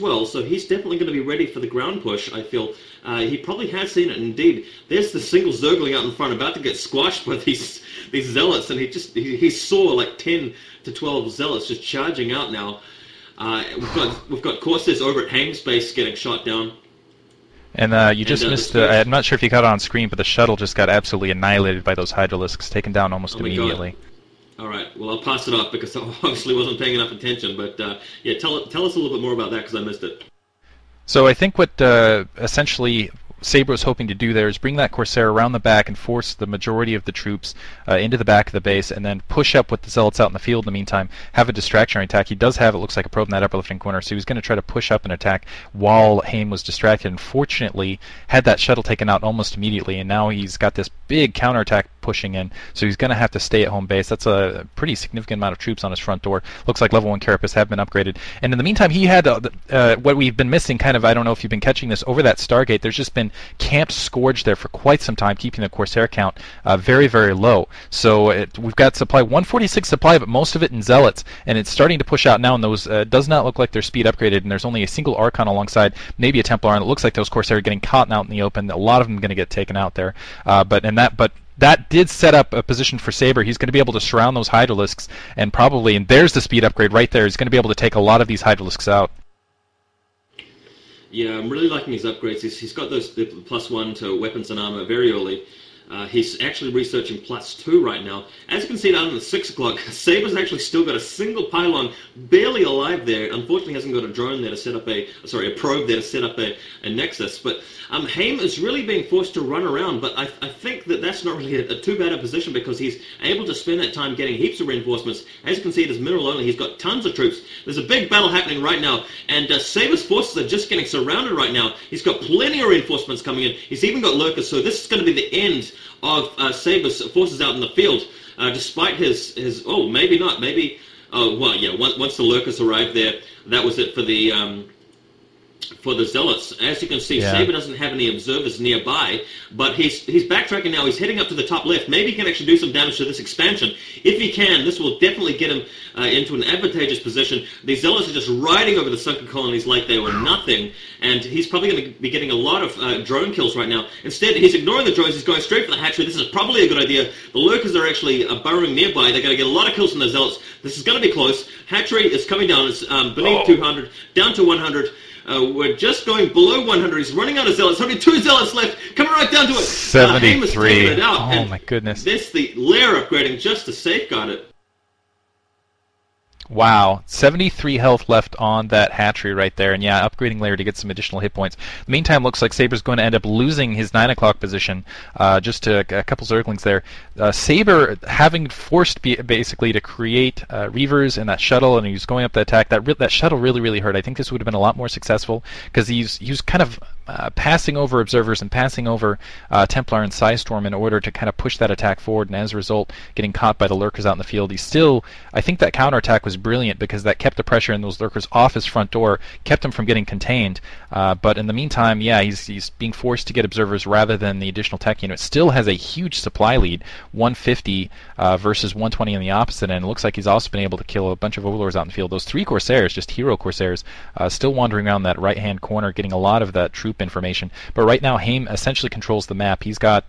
well, so he's definitely going to be ready for the ground push, I feel. He probably has seen it indeed. There's the single Zergling out in front, about to get squashed by these zealots, and he saw like 10 to 12 zealots just charging out now. We've got Corsairs over at Haim Space getting shot down. And you just missed, I'm not sure if you caught it on screen, but the shuttle just got absolutely annihilated by those Hydralisks, taken down almost immediately. All right, well, I'll pass it off because I obviously wasn't paying enough attention, but yeah, tell us a little bit more about that because I missed it. So I think what essentially Sabre was hoping to do there is bring that Corsair around the back and force the majority of the troops into the back of the base, and then push up with the Zealots out in the field in the meantime, have a distraction attack. He does have, it looks like, a probe in that upper left-hand corner, so he was going to try to push up and attack while Haim was distracted, and fortunately had that shuttle taken out almost immediately, and now he's got this big counterattack pushing in, so he's going to have to stay at home base. That's a pretty significant amount of troops on his front door. Looks like level 1 Carapace have been upgraded, and in the meantime he had what we've been missing, kind of, I don't know if you've been catching this, over that Stargate, there's just been camped Scourge there for quite some time, keeping the Corsair count very, very low. So we've got supply, 146 supply, but most of it in Zealots, and it's starting to push out now, and those does not look like they're speed upgraded, and there's only a single Archon alongside, maybe a Templar, and it looks like those Corsair are getting caught out in the open. A lot of them are going to get taken out there, That did set up a position for Sabre. He's going to be able to surround those Hydralisks, and probably, and there's the speed upgrade right there, he's going to be able to take a lot of these Hydralisks out. Yeah, I'm really liking his upgrades. He's got those +1 to weapons and armor very early. He's actually researching +2 right now. As you can see down at the 6 o'clock, Sabre's actually still got a single pylon barely alive there. Unfortunately, hasn't got a drone there to set up a probe there to set up a nexus. But Haim is really being forced to run around, but I think that's not really a too bad a position because he's able to spend that time getting heaps of reinforcements. As you can see, it is mineral only. He's got tons of troops. There's a big battle happening right now, and Sabre's forces are just getting surrounded right now. He's got plenty of reinforcements coming in. He's even got lurkers, so this is going to be the end of Sabre's forces out in the field, despite his oh, maybe not, maybe, well, yeah, once the lurkers arrived there, that was it for the Zealots. As you can see, yeah. Sabre doesn't have any observers nearby, but he's backtracking now. He's heading up to the top left. Maybe he can actually do some damage to this expansion. If he can, this will definitely get him into an advantageous position. These Zealots are just riding over the sunken colonies like they were nothing, and he's probably going to be getting a lot of drone kills right now. Instead, he's ignoring the drones. He's going straight for the hatchery. This is probably a good idea. The lurkers are actually burrowing nearby. They're going to get a lot of kills from the Zealots. This is going to be close. Hatchery is coming down. It's beneath 200, down to 100. We're just going below 100. He's running out of Zealots. Only 2 Zealots left. Coming right down to it. 73. Oh, my goodness. This the lair upgrading just to safeguard it. Wow, 73 health left on that hatchery right there, and yeah, upgrading layer to get some additional hit points. In the meantime, looks like Sabre's going to end up losing his 9 o'clock position, just to a couple Zerglings there. Sabre, having forced basically to create Reavers and that shuttle, and he was going up the attack, that shuttle really, really hurt. I think this would have been a lot more successful, because he was kind of passing over observers and passing over Templar and Psystorm in order to kind of push that attack forward, and as a result, getting caught by the lurkers out in the field. He's still, I think that counterattack was brilliant because that kept the pressure and those lurkers off his front door, kept him from getting contained. But in the meantime, yeah, he's being forced to get observers rather than the additional tech unit. Still has a huge supply lead, 150 versus 120 on the opposite end. It looks like he's also been able to kill a bunch of overlords out in the field. Those 3 Corsairs, just hero Corsairs, still wandering around that right-hand corner, getting a lot of that troop information. But right now, Haim essentially controls the map. He's got...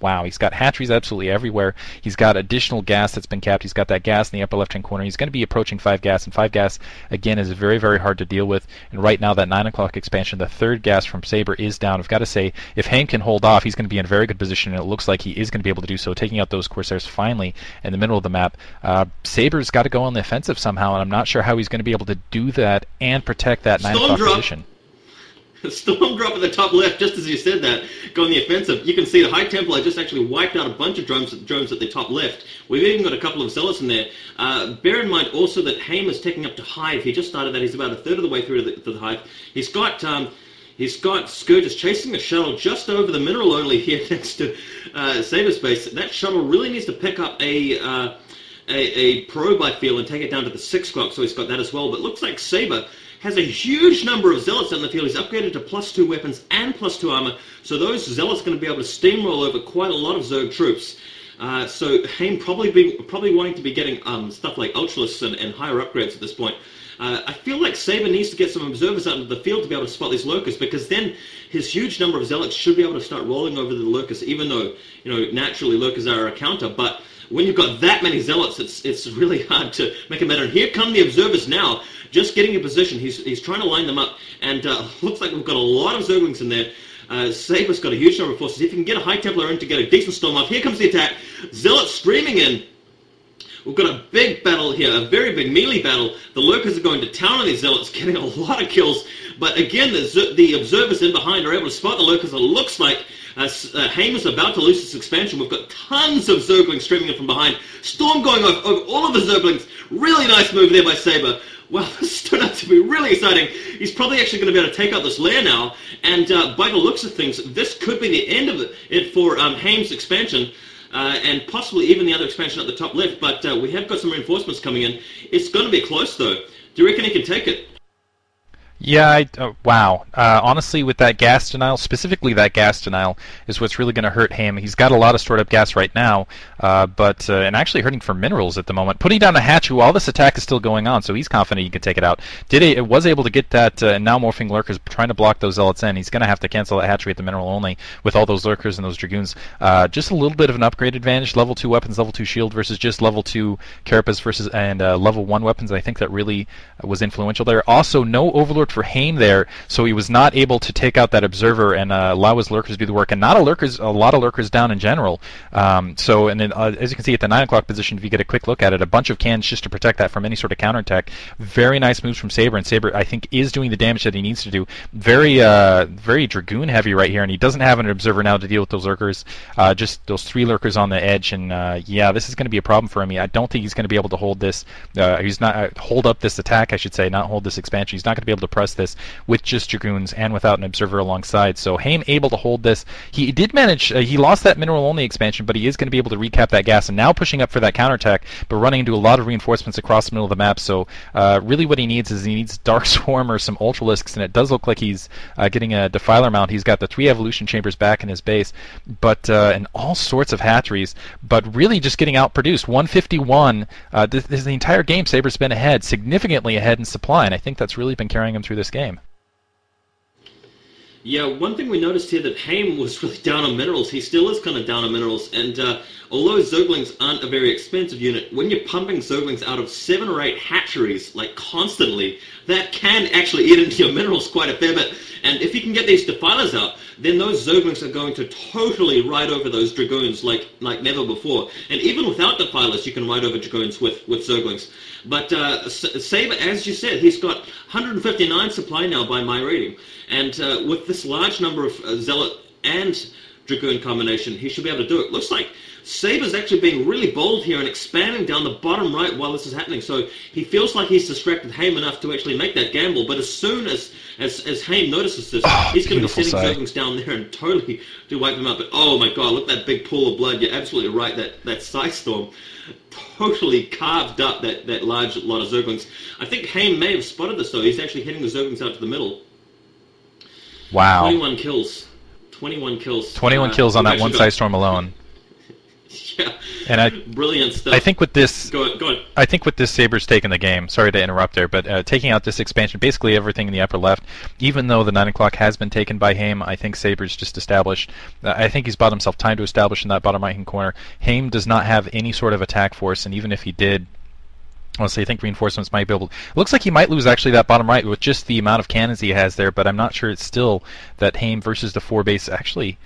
wow, he's got hatcheries absolutely everywhere. He's got additional gas that's been capped. He's got that gas in the upper left-hand corner. He's going to be approaching 5 gas, and 5 gas, again, is very, very hard to deal with. And right now, that 9 o'clock expansion, the 3rd gas from Sabre is down. I've got to say, if Haim can hold off, he's going to be in a very good position, and it looks like he is going to be able to do so, taking out those Corsairs finally in the middle of the map. Sabre's got to go on the offensive somehow, and I'm not sure how he's going to be able to do that and protect that 9 o'clock position. Storm drop at the top left, just as you said that, going the offensive. You can see the High Templar just actually wiped out a bunch of drones at the top left. We've even got a couple of Zealots in there. Bear in mind also that Haim is taking up to Hive. He just started that. He's about a third of the way through to the Hive. He's got Scourges chasing the shuttle just over the mineral only here next to Sabre Space. That shuttle really needs to pick up a probe, I feel, and take it down to the 6 o'clock, so he's got that as well. But it looks like Sabre has a huge number of Zealots out in the field. He's upgraded to +2 weapons and +2 armor, so those Zealots are going to be able to steamroll over quite a lot of Zerg troops. So Haim probably wanting to be getting stuff like Ultralists and higher upgrades at this point. I feel like Sabre needs to get some observers out into the field to be able to spot these locusts, because then his huge number of zealots should be able to start rolling over the locusts, even though, you know, naturally locusts are a counter. But when you've got that many zealots, it's really hard to make it matter. And here come the observers now, just getting in position. He's trying to line them up, and looks like we've got a lot of zerglings in there. Sabre's got a huge number of forces. If he can get a High Templar in to get a decent storm off, here comes the attack. Zealots streaming in. We've got a big battle here, a very big melee battle. The Lurkers are going to town on these Zealots, getting a lot of kills. But again, the Observers in behind are able to spot the Lurkers. It looks like Haim is about to lose his expansion. We've got tons of Zerglings streaming in from behind. Storm going over all of the Zerglings. Really nice move there by Sabre. Well, this turned out to be really exciting. He's probably actually going to be able to take out this lair now. And by the looks of things, this could be the end of it for Haim's expansion. And possibly even the other expansion at the top left, but we have got some reinforcements coming in. It's going to be close, though. Do you reckon he can take it? Yeah, wow. Honestly, with that gas denial, specifically that gas denial, is what's really going to hurt him. He's got a lot of stored up gas right now, and actually hurting for minerals at the moment. Putting down a hatch while this attack is still going on, so he's confident he can take it out. Was able to get that, and now morphing lurkers trying to block those zealots in. He's going to have to cancel that hatchery at the mineral only with all those lurkers and those dragoons. Just a little bit of an upgrade advantage, level 2 weapons, level 2 shield versus just level 2 carapace versus level 1 weapons. I think that really was influential there. Also, no overlord for Haim there, so he was not able to take out that observer and allow his lurkers to do the work, and a lot of lurkers down in general. As you can see at the 9 o'clock position, if you get a quick look at it, a bunch of cans just to protect that from any sort of counterattack. Very nice moves from Sabre, and Sabre I think is doing the damage that he needs to do. Very, very dragoon heavy right here, and he doesn't have an observer now to deal with those lurkers. Just those 3 lurkers on the edge, and yeah, this is going to be a problem for him. I don't think he's going to be able to hold this. He's not hold up this attack, I should say, not hold this expansion. He's not going to be able to press this with just dragoons and without an observer alongside. So Haim able to hold this. He did manage, he lost that mineral only expansion, but he is going to be able to recap that gas, and now pushing up for that counterattack, but running into a lot of reinforcements across the middle of the map. So really what he needs is Dark Swarm or some Ultralisks, and it does look like he's getting a Defiler mount. He's got the 3 evolution chambers back in his base, but and all sorts of hatcheries, but really just getting outproduced. 151, this is the entire game. Sabre's been ahead, significantly ahead in supply, and I think that's really been carrying him through this game. Yeah, one thing we noticed here that Haim was really down on minerals. He still is kind of down on minerals, and although Zerglings aren't a very expensive unit, when you're pumping Zerglings out of 7 or 8 hatcheries, like constantly, that can actually eat into your minerals quite a fair bit. And if you can get these Defilers out, then those Zerglings are going to totally ride over those Dragoons like never before. And even without Defilers, you can ride over Dragoons with Zerglings. But Sabre, as you said, he's got 159 supply now by my reading. And with this large number of Zealot and Dragoon combination, he should be able to do it. Looks like Sabre's actually being really bold here and expanding down the bottom right while this is happening. So he feels like he's distracted Haim enough to actually make that gamble. But as soon as Haim notices this, he's going to be sending Zerglings down there and totally do wipe them out. But oh my god, look at that big pool of blood. You're absolutely right. That Psy Storm totally carved up that large lot of Zerglings. I think Haim may have spotted this though. He's actually hitting the Zerglings out to the middle. Wow. 21 kills. 21 kills. 21 kills on that one Psy Storm alone. Yeah, and brilliant stuff. I think with this, go on. I think with this, Sabre's taken the game. Sorry to interrupt there, but taking out this expansion, basically everything in the upper left, even though the 9 o'clock has been taken by Haim, I think Sabre's just established. I think he's bought himself time to establish in that bottom right-hand corner. Haim does not have any sort of attack force, and even if he did, honestly, I think reinforcements might be able to... It looks like he might lose, actually, that bottom right with just the amount of cannons he has there, but I'm not sure it's still that Haim versus the 4 base actually...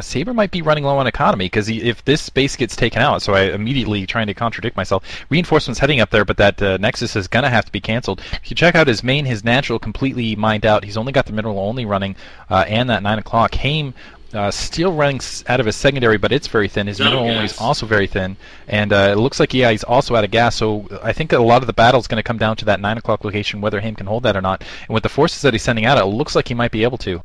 Sabre might be running low on economy, because if this base gets taken out, so I immediately trying to contradict myself, reinforcements heading up there, but that Nexus is going to have to be cancelled. If you check out his main, his natural, completely mined out. He's only got the mineral only running, and that 9 o'clock. Haim still running out of his secondary, but it's very thin. His mineral only is also very thin, and it looks like, yeah, he's also out of gas, so I think that a lot of the battle is going to come down to that 9 o'clock location, whether Haim can hold that or not. And with the forces that he's sending out, it looks like he might be able to.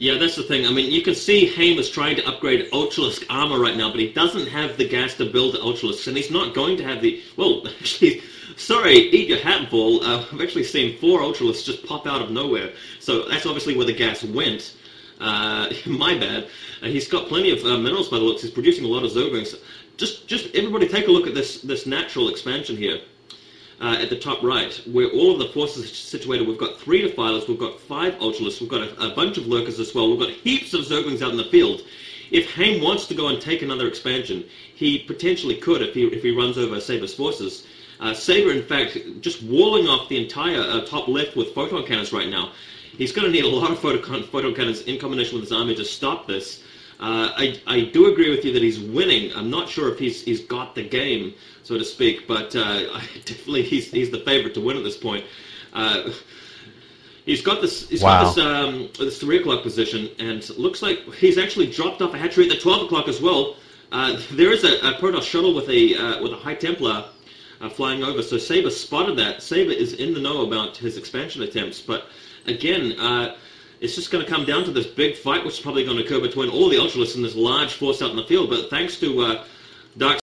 Yeah, that's the thing. I mean, you can see Haim is trying to upgrade Ultralisk armor right now, but he doesn't have the gas to build Ultralisks, and he's not going to have the... Well, actually, sorry, eat your hat, ball. I've actually seen 4 Ultralisks just pop out of nowhere. So that's obviously where the gas went. My bad. He's got plenty of minerals by the looks. He's producing a lot of Zerglings. Just everybody take a look at this natural expansion here. at the top right, where all of the forces are situated. We've got 3 defilers, we've got 5 ultralists, we've got a bunch of lurkers as well, we've got heaps of zerglings out in the field. If Haim wants to go and take another expansion, he potentially could if he runs over Sabre's forces. Sabre, in fact, just walling off the entire top left with photon cannons right now. He's going to need a lot of photon cannons in combination with his army to stop this. I do agree with you that he's winning. I'm not sure if he's got the game, so to speak, but definitely he's the favorite to win at this point. He's got this. He's wow. got this 3 o'clock position, and it looks like he's actually dropped off a hatchery at the 12 o'clock as well. There is a Protoss shuttle with a High Templar flying over, so Sabre spotted that. Sabre is in the know about his expansion attempts, but again, it's just going to come down to this big fight, which is probably going to occur between all the ultralists and this large force out in the field. But thanks to Dark.